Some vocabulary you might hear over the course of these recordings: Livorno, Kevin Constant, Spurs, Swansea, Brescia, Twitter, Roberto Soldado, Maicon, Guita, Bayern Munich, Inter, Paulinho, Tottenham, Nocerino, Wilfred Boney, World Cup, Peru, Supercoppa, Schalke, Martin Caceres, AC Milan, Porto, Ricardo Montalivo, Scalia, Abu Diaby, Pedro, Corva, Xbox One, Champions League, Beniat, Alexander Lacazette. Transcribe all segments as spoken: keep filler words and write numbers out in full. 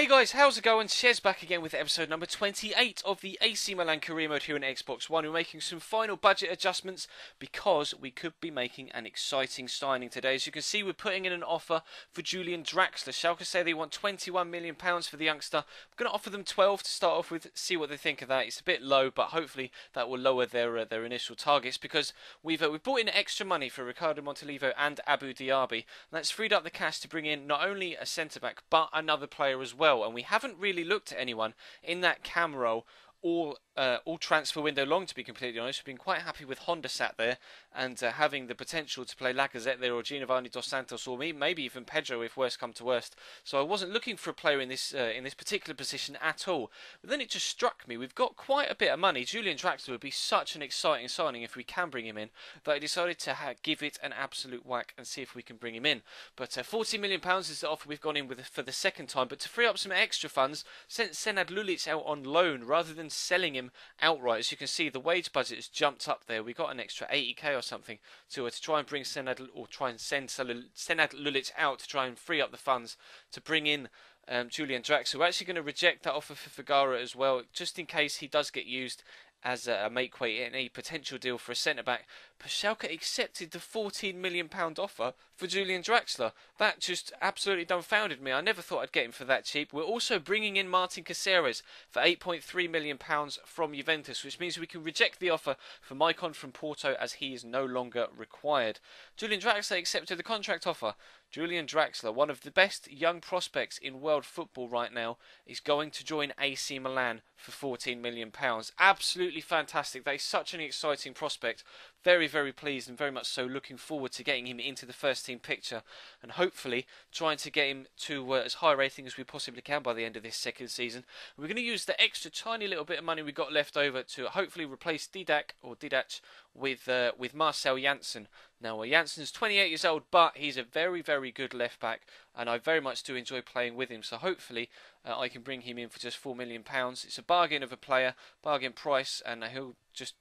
Hey guys, how's it going? Shez back again with episode number twenty-eight of the A C Milan Career Mode here on Xbox One. We're making some final budget adjustments because we could be making an exciting signing today. As you can see, we're putting in an offer for Julian Draxler. Schalke say they want twenty-one million pounds for the youngster. I'm going to offer them twelve to start off with, see what they think of that. It's a bit low, but hopefully that will lower their uh, their initial targets because we've, uh, we've brought in extra money for Ricardo Montalivo and Abu Diaby. And that's freed up the cash to bring in not only a centre-back, but another player as well. Well, and we haven't really looked at anyone in that cam roll all uh, all transfer window long, to be completely honest. We've been quite happy with Honda sat there and uh, having the potential to play Lacazette there or Giovanni Dos Santos or me, maybe even Pedro if worse come to worst. So I wasn't looking for a player in this uh, in this particular position at all. But then it just struck me, we've got quite a bit of money. Julian Draxler would be such an exciting signing if we can bring him in, that I decided to ha give it an absolute whack and see if we can bring him in. But uh, forty million pounds is the offer we've gone in with for the second time. But to free up some extra funds, sent Senad Lulic out on loan rather than selling him outright. As you can see, the wage budget has jumped up there. We got an extra eighty K or something to, uh, to try and bring Senad or try and send Senad Lulic out to try and free up the funds to bring in um, Julian Draxler. We're actually going to reject that offer for Figara as well, just in case he does get used as a make weight in a potential deal for a centre-back. But Schalke accepted the fourteen million pound offer for Julian Draxler. That just absolutely dumbfounded me. I never thought I'd get him for that cheap. We're also bringing in Martin Caceres for eight point three million pounds from Juventus, which means we can reject the offer for Maicon from Porto as he is no longer required. Julian Draxler accepted the contract offer. Julian Draxler, one of the best young prospects in world football right now, is going to join A C Milan for fourteen million pounds. Absolutely fantastic. That is such an exciting prospect. Very, very pleased and very much so looking forward to getting him into the first team picture and hopefully trying to get him to uh, as high a rating as we possibly can by the end of this second season. We're going to use the extra tiny little bit of money we got left over to hopefully replace Didac or Didac with uh, with Marcell Jansen. Now, uh, Jansen's twenty-eight years old, but he's a very, very good left back, and I very much do enjoy playing with him. So hopefully, uh, I can bring him in for just four million pounds. It's a bargain of a player, bargain price, and he'll just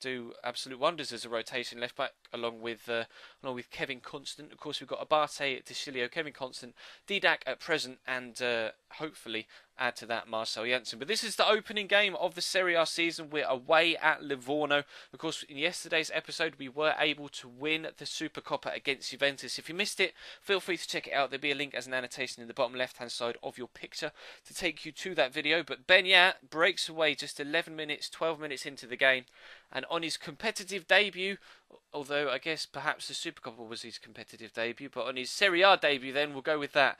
do absolute wonders as a rotation left back, along with uh, along with Kevin Constant. Of course, we've got Abate at De Sciglio, Kevin Constant, Didac at present, and uh, hopefully add to that Marcell Jansen. But this is the opening game of the Serie A season. We're away at Livorno. Of course, in yesterday's episode, we were able to win the Supercoppa against Juventus. If you missed it, feel free to check it out. There'll be a link as an annotation in the bottom left-hand side of your picture to take you to that video. But Beniat breaks away just eleven minutes, twelve minutes into the game. And on his competitive debut, although I guess perhaps the Supercoppa was his competitive debut, but on his Serie A debut then, we'll go with that.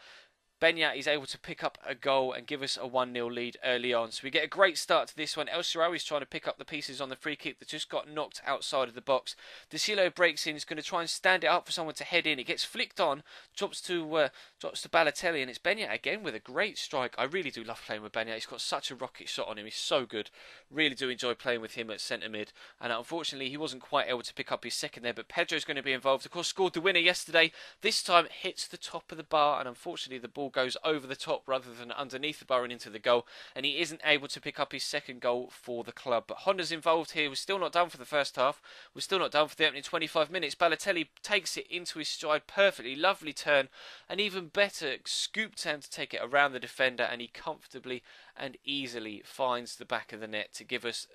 Beniat is able to pick up a goal and give us a one nil lead early on. So we get a great start to this one. El Shaarawy is trying to pick up the pieces on the free kick that just got knocked outside of the box. De Sciglio breaks in. He's going to try and stand it up for someone to head in. It gets flicked on. Drops to uh, drops to Balotelli. And it's Beniat again with a great strike. I really do love playing with Beniat. He's got such a rocket shot on him. He's so good. Really do enjoy playing with him at centre mid. And unfortunately, he wasn't quite able to pick up his second there. But Pedro's going to be involved. Of course, scored the winner yesterday. This time, hits the top of the bar. And unfortunately, the ball goes over the top rather than underneath the bar and into the goal, and he isn't able to pick up his second goal for the club. But Honda's involved here. We're still not done for the first half. We're still not done for the opening twenty-five minutes. Balotelli takes it into his stride perfectly. Lovely turn, and even better scoop turn to take it around the defender, and he comfortably and easily finds the back of the net to give us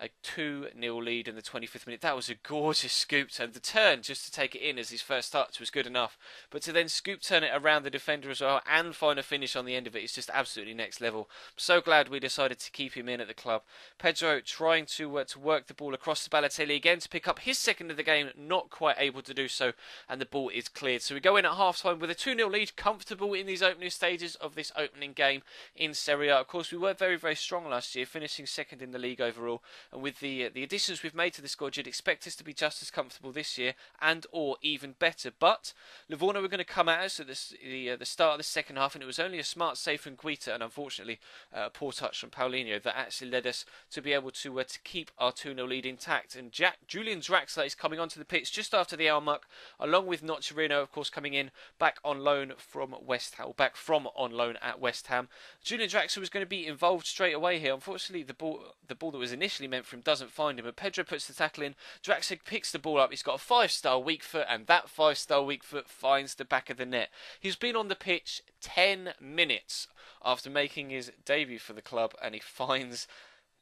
a two nil lead in the twenty-fifth minute. That was a gorgeous scoop turn. The turn just to take it in as his first touch was good enough. But to then scoop turn it around the defender as well and find a finish on the end of it is just absolutely next level. I'm so glad we decided to keep him in at the club. Pedro trying to, uh, to work the ball across to Balotelli again to pick up his second of the game. Not quite able to do so, and the ball is cleared. So we go in at half-time with a two nil lead, comfortable in these opening stages of this opening game in Serie A. Of course, we were very, very strong last year, finishing second in the league overall. And with the uh, the additions we've made to the squad, you'd expect us to be just as comfortable this year and or even better. But Livorno were going to come at us at this, the, uh, the start of the second half, and it was only a smart save from Guita and unfortunately uh, a poor touch from Paulinho that actually led us to be able to, uh, to keep our two nil lead intact. And Jack, Julian Draxler is coming onto the pitch just after the hour mark, along with Nocerino, of course, coming in back on loan from West Ham, back from on loan at West Ham. Julian Draxler was going to be involved straight away here. Unfortunately, the ball, the ball that was initially meant going for him, doesn't find him, but Pedro puts the tackle in. Draxler picks the ball up. He's got a five-star weak foot, and that five-star weak foot finds the back of the net. He's been on the pitch ten minutes after making his debut for the club, and he finds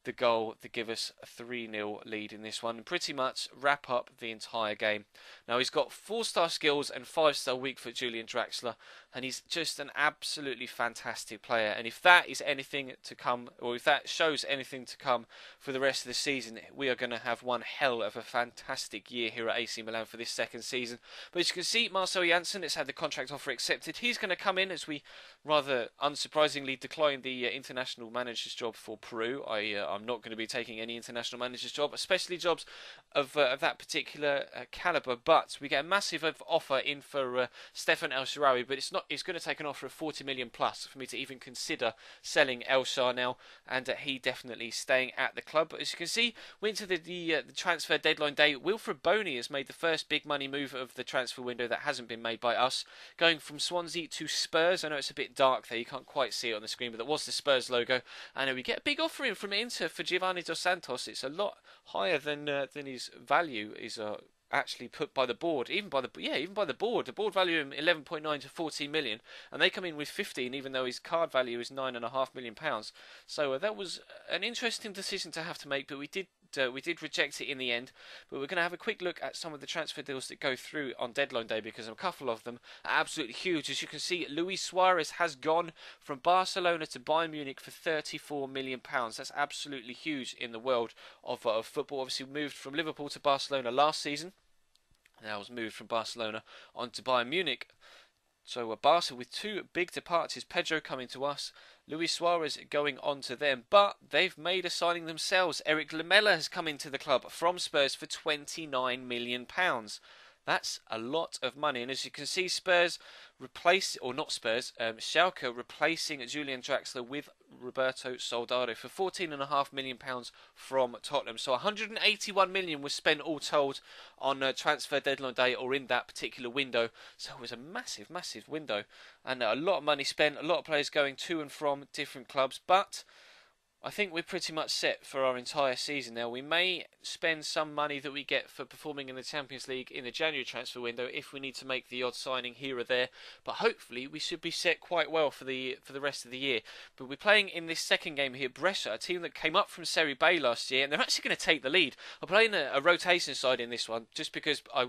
the goal to give us a three nil lead in this one and pretty much wrap up the entire game. Now, he's got four-star skills and five-star weak foot, Julian Draxler, and he's just an absolutely fantastic player. And if that is anything to come, or if that shows anything to come for the rest of the season, we are going to have one hell of a fantastic year here at A C Milan for this second season. But as you can see, Marcell Jansen has had the contract offer accepted. He's going to come in as we rather unsurprisingly declined the uh, international manager's job for Peru. I uh, I'm not going to be taking any international manager's job, especially jobs of, uh, of that particular uh, calibre. But we get a massive offer in for uh, Stefan El Shaarawy, but it's not. It's going to take an offer of forty million plus for me to even consider selling El Shaarawy now, and uh, he definitely staying at the club. But as you can see, we're into the the, uh, the transfer deadline day. Wilfred Boney has made the first big money move of the transfer window that hasn't been made by us, going from Swansea to Spurs. I know it's a bit dark there; you can't quite see it on the screen, but that was the Spurs logo. And we get a big offer in from Inter for Giovanni Dos Santos. It's a lot higher than uh, than his value is uh, actually put by the board. Even by the yeah, even by the board, the board value him eleven point nine to fourteen million, and they come in with fifteen, even though his card value is nine and a half million pounds. So uh, that was an interesting decision to have to make, but we did. Uh, we did reject it in the end, but we're going to have a quick look at some of the transfer deals that go through on deadline day, because a couple of them are absolutely huge. As you can see, Luis Suarez has gone from Barcelona to Bayern Munich for thirty-four million pounds. That's absolutely huge in the world of, uh, of football. Obviously moved from Liverpool to Barcelona last season. Now was moved from Barcelona on to Bayern Munich. So uh, Barca with two big departures, Pedro coming to us, Luis Suarez going on to them, but they've made a signing themselves. Eric Lamela has come into the club from Spurs for twenty-nine million pounds. That's a lot of money, and as you can see, Spurs replace, or not Spurs, um, Schalke replacing Julian Draxler with Roberto Soldado for fourteen point five million pounds from Tottenham. So one hundred eighty-one million pounds was spent all told on uh, transfer deadline day, or in that particular window. So it was a massive, massive window, and uh, a lot of money spent, a lot of players going to and from different clubs, but I think we're pretty much set for our entire season now. We may spend some money that we get for performing in the Champions League in the January transfer window if we need to make the odd signing here or there, but hopefully we should be set quite well for the for the rest of the year. But we're playing in this second game here, Brescia, a team that came up from Serie A last year, and they're actually going to take the lead. I'm playing a, a rotation side in this one just because, I,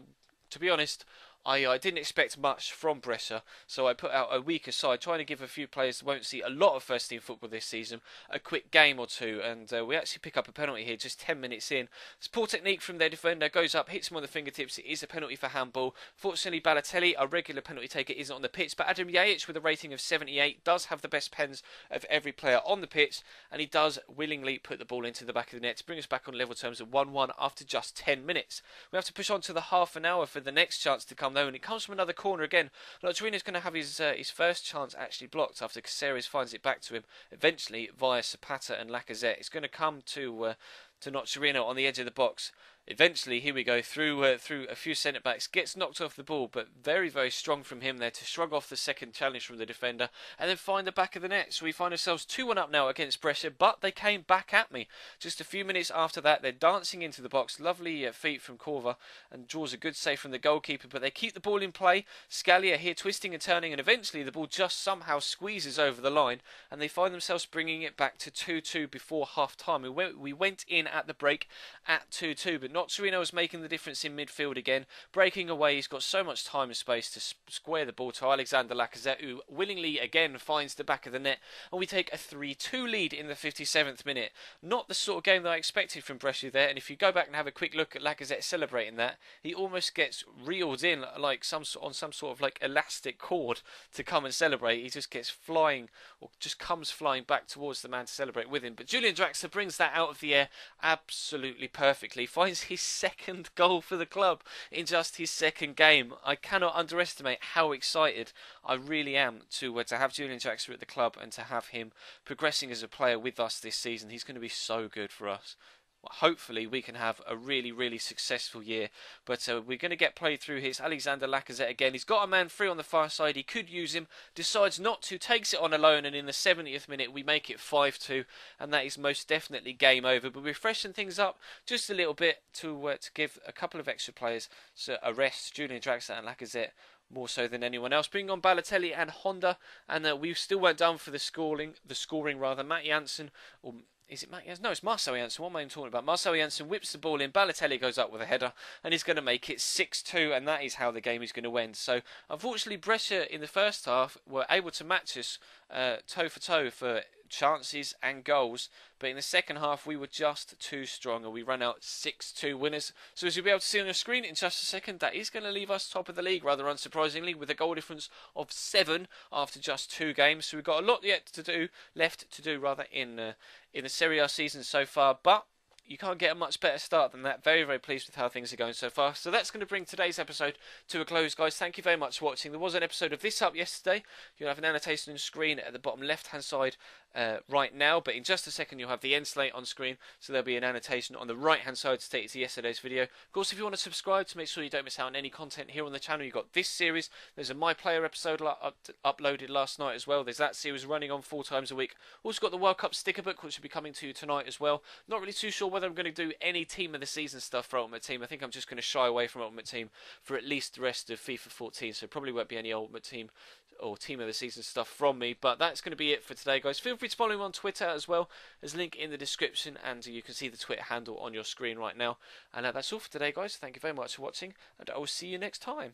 to be honest, I, I didn't expect much from Brescia, so I put out a weaker side, trying to give a few players that won't see a lot of first-team football this season a quick game or two, and uh, we actually pick up a penalty here just ten minutes in. It's poor technique from their defender, goes up, hits him on the fingertips. It is a penalty for handball. Fortunately, Balotelli, our regular penalty taker, isn't on the pitch, but Adam Yajic, with a rating of seventy-eight, does have the best pens of every player on the pitch, and he does willingly put the ball into the back of the net to bring us back on level terms at one one after just ten minutes. We have to push on to the half an hour for the next chance to come, though, and it comes from another corner again. Nocerino is going to have his uh, his first chance actually blocked after Caceres finds it back to him eventually via Zapata and Lacazette. It's going to come to uh, to Nocerino on the edge of the box. Eventually, here we go, through uh, through a few centre-backs, gets knocked off the ball, but very, very strong from him there to shrug off the second challenge from the defender and then find the back of the net. So we find ourselves two one up now against Brescia, but they came back at me. Just a few minutes after that, they're dancing into the box. Lovely uh, feet from Corva, and draws a good save from the goalkeeper, but they keep the ball in play. Scalia here twisting and turning, and eventually the ball just somehow squeezes over the line, and they find themselves bringing it back to two two before half-time. We went, we went in at the break at two two, but Nocerino is making the difference in midfield again, breaking away. He's got so much time and space to square the ball to Alexander Lacazette, who willingly again finds the back of the net, and we take a three two lead in the fifty-seventh minute. Not the sort of game that I expected from Brescia there, and if you go back and have a quick look at Lacazette celebrating that, he almost gets reeled in like some on some sort of like elastic cord to come and celebrate. He just gets flying, or just comes flying back towards the man to celebrate with him, but Julian Draxler brings that out of the air absolutely perfectly, finds his second goal for the club in just his second game. I cannot underestimate how excited I really am to uh, to have Julian Draxler at the club and to have him progressing as a player with us this season. He's going to be so good for us. hopefully we can have a really, really successful year. But uh, we're going to get played through here. It's Alexander Lacazette again. He's got a man free on the far side. He could use him. Decides not to. Takes it on alone. And in the seventieth minute, we make it five two. And that is most definitely game over. But we're freshening things up just a little bit to, uh, to give a couple of extra players a rest. Julian Draxler and Lacazette more so than anyone else. Bring on Balotelli and Honda. And uh, we still weren't done for the scoring. The scoring, rather. Matt Jansen... or Is it Matt Jansen? No, it's Marcell Jansen. What am I even talking about? Marcell Jansen whips the ball in. Balotelli goes up with a header and he's going to make it six two, and that is how the game is going to end. So, unfortunately, Brescia in the first half were able to match us uh, toe for toe for chances and goals. But in the second half, we were just too strong and we ran out six two winners. So as you'll be able to see on your screen in just a second, that is going to leave us top of the league, rather unsurprisingly, with a goal difference of seven after just two games. So we've got a lot yet to do, left to do rather, in uh, in the Serie A season so far. But you can't get a much better start than that. Very, very pleased with how things are going so far. So that's going to bring today's episode to a close, guys. Thank you very much for watching. There was an episode of this up yesterday. You'll have an annotation on screen at the bottom left-hand side uh, right now. But in just a second, you'll have the end slate on screen. So there'll be an annotation on the right-hand side to take you to yesterday's video. Of course, if you want to subscribe to make sure you don't miss out on any content here on the channel, you've got this series. There's a My Player episode up uploaded last night as well. There's that series running on four times a week. Also got the World Cup sticker book, which will be coming to you tonight as well. Not really too sure whether I'm going to do any team of the season stuff for Ultimate Team. I think I'm just going to shy away from Ultimate Team for at least the rest of FIFA fourteen, so probably won't be any Ultimate Team or team of the season stuff from me. But that's going to be it for today, guys. Feel free to follow me on Twitter as well. There's a link in the description and you can see the Twitter handle on your screen right now. And that's all for today, guys. Thank you very much for watching and I will see you next time.